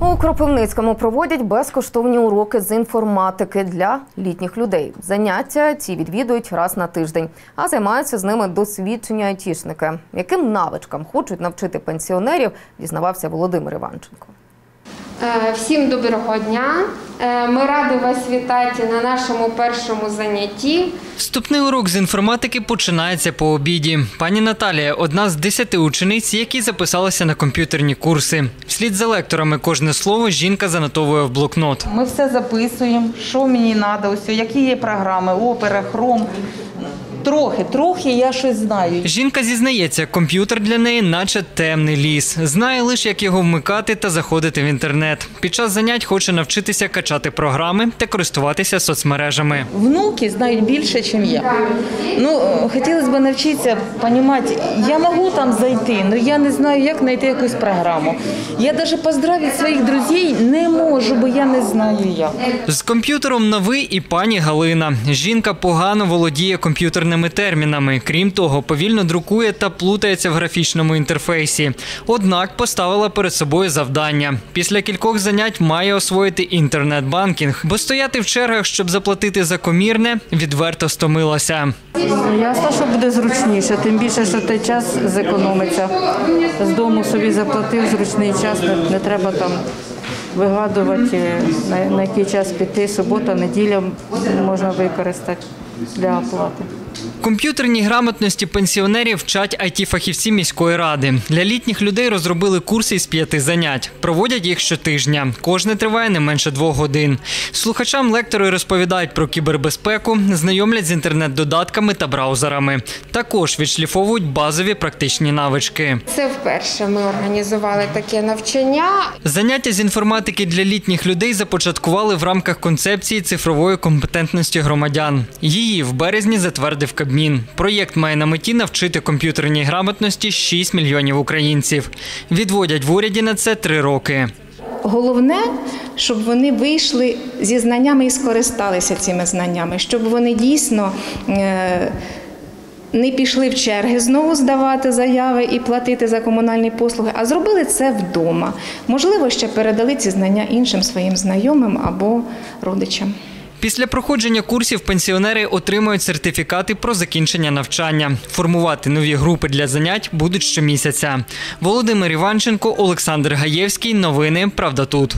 У Кропивницькому проводять безкоштовні уроки з інформатики для літніх людей. Заняття ці відвідують раз на тиждень, а займаються з ними досвідчені айтішники. Яким навичкам хочуть навчити пенсіонерів, дізнавався Володимир Іванченко. Всім доброго дня! Ми раді вас вітати на нашому першому занятті. Вступний урок з інформатики починається по обіді. Пані Наталія – одна з 10 учениць, які записалися на комп'ютерні курси. Вслід за лекторами кожне слово жінка занотовує в блокнот. Ми все записуємо, що мені треба, які є програми, Opera, Chrome. Трохи я щось знаю. Жінка зізнається, комп'ютер для неї наче темний ліс. Знає лише, як його вмикати та заходити в інтернет. Під час занять хоче навчитися качати програми та користуватися соцмережами. Внуки знають більше, ніж я. Хотілося б навчитися, розуміти, я можу там зайти, але я не знаю, як знайти якусь програму. Я навіть поздравити своїх друзів не можу, бо я не знаю як. З комп'ютером на ви і пані Галина. Жінка погано володіє комп'ютерним термінами. Крім того, повільно друкує та плутається в графічному інтерфейсі. Однак поставила перед собою завдання. Після кількох занять має освоїти інтернет-банкінг, бо стояти в чергах, щоб заплатити за комірне, відверто стомилася. Ясно, що буде зручніше, тим більше, що той час зекономиться. З дому собі заплатив зручний час, не треба там вигадувати, на який час піти, субота, неділя можна використати для оплати. Комп'ютерній грамотності пенсіонерів вчать ІТ-фахівці міської ради. Для літніх людей розробили курси із 5 занять. Проводять їх щотижня. Кожне триває не менше 2 годин. Слухачам лектори розповідають про кібербезпеку, знайомлять з інтернет-додатками та браузерами. Також відшліфовують базові практичні навички. Це вперше ми організували таке навчання. Заняття з інформатики для літніх людей започаткували в рамках концепції цифрової компетентності громадян. Її в березні затвердив Кабмін. Проєкт має на меті навчити комп'ютерній грамотності 6 мільйонів українців. Відводять в уряді на це 3 роки. Головне, щоб вони вийшли зі знаннями і скористалися цими знаннями, щоб вони дійсно не пішли в черги знову здавати заяви і платити за комунальні послуги, а зробили це вдома. Можливо, ще передали ці знання іншим своїм знайомим або родичам. Після проходження курсів пенсіонери отримують сертифікати про закінчення навчання. Формувати нові групи для занять будуть щомісяця. Володимир Іванченко, Олександр Гаєвський. Новини «ПравдаТУТ».